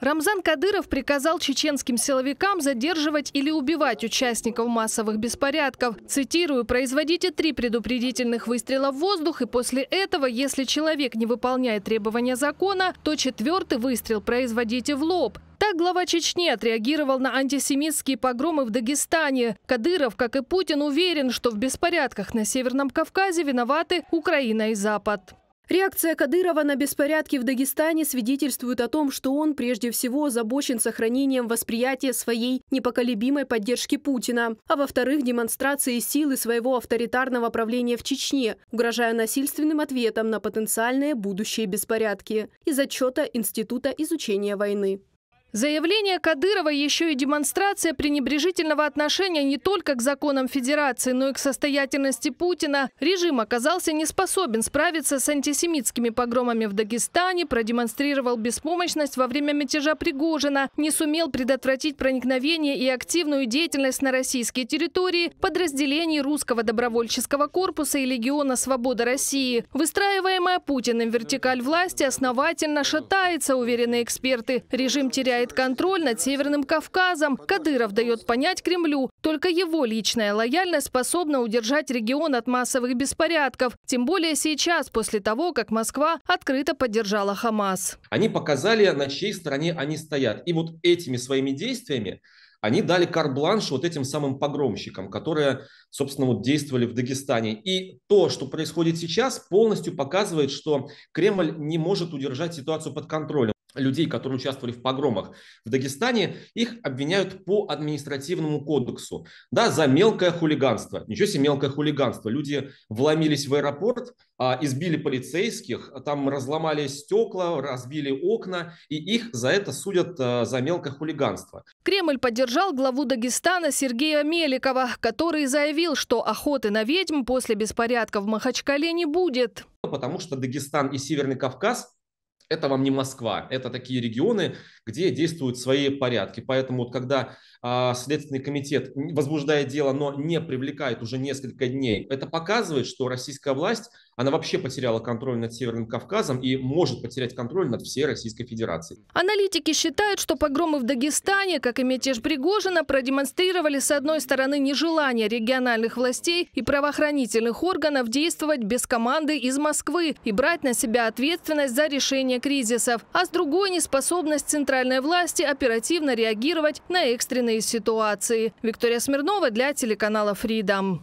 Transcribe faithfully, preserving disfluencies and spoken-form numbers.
Рамзан Кадыров приказал чеченским силовикам задерживать или убивать участников массовых беспорядков. Цитирую, производите три предупредительных выстрела в воздух, и после этого, если человек не выполняет требования закона, то четвертый выстрел производите в лоб. Так глава Чечни отреагировал на антисемитские погромы в Дагестане. Кадыров, как и Путин, уверен, что в беспорядках на Северном Кавказе виноваты Украина и Запад. Реакция Кадырова на беспорядки в Дагестане свидетельствует о том, что он прежде всего озабочен сохранением восприятия своей непоколебимой поддержки Путина, а во-вторых, демонстрацией силы своего авторитарного правления в Чечне, угрожая насильственным ответом на потенциальные будущие беспорядки. Из отчета Института изучения войны. Заявление Кадырова еще и демонстрация пренебрежительного отношения не только к законам Федерации, но и к состоятельности Путина. Режим оказался не способен справиться с антисемитскими погромами в Дагестане, продемонстрировал беспомощность во время мятежа Пригожина, не сумел предотвратить проникновение и активную деятельность на российские территории подразделений Русского добровольческого корпуса и Легиона Свободы России. Выстраиваемая Путиным вертикаль власти основательно шатается, уверены эксперты. Режим теряет контроль над Северным Кавказом. Кадыров дает понять Кремлю, только его личная лояльность способна удержать регион от массовых беспорядков. Тем более сейчас, после того, как Москва открыто поддержала Хамас. Они показали, на чьей стороне они стоят. И вот этими своими действиями они дали карт-бланш вот этим самым погромщикам, которые, собственно, вот действовали в Дагестане. И то, что происходит сейчас, полностью показывает, что Кремль не может удержать ситуацию под контролем. Людей, которые участвовали в погромах в Дагестане, их обвиняют по административному кодексу. Да, за мелкое хулиганство. Ничего себе мелкое хулиганство. Люди вломились в аэропорт, избили полицейских, там разломали стекла, разбили окна, и их за это судят за мелкое хулиганство. Кремль поддержал главу Дагестана Сергея Меликова, который заявил, что охоты на ведьм после беспорядков в Махачкале не будет. Потому что Дагестан и Северный Кавказ — это вам не Москва, это такие регионы, где действуют свои порядки. Поэтому вот когда а, Следственный комитет возбуждает дело, но не привлекает уже несколько дней, это показывает, что российская власть, она вообще потеряла контроль над Северным Кавказом и может потерять контроль над всей Российской Федерацией. Аналитики считают, что погромы в Дагестане, как и мятеж Пригожина, продемонстрировали, с одной стороны, нежелание региональных властей и правоохранительных органов действовать без команды из Москвы и брать на себя ответственность за решение кризисов, а с другой – неспособность центральной власти оперативно реагировать на экстренные ситуации. Виктория Смирнова для телеканала Freedom.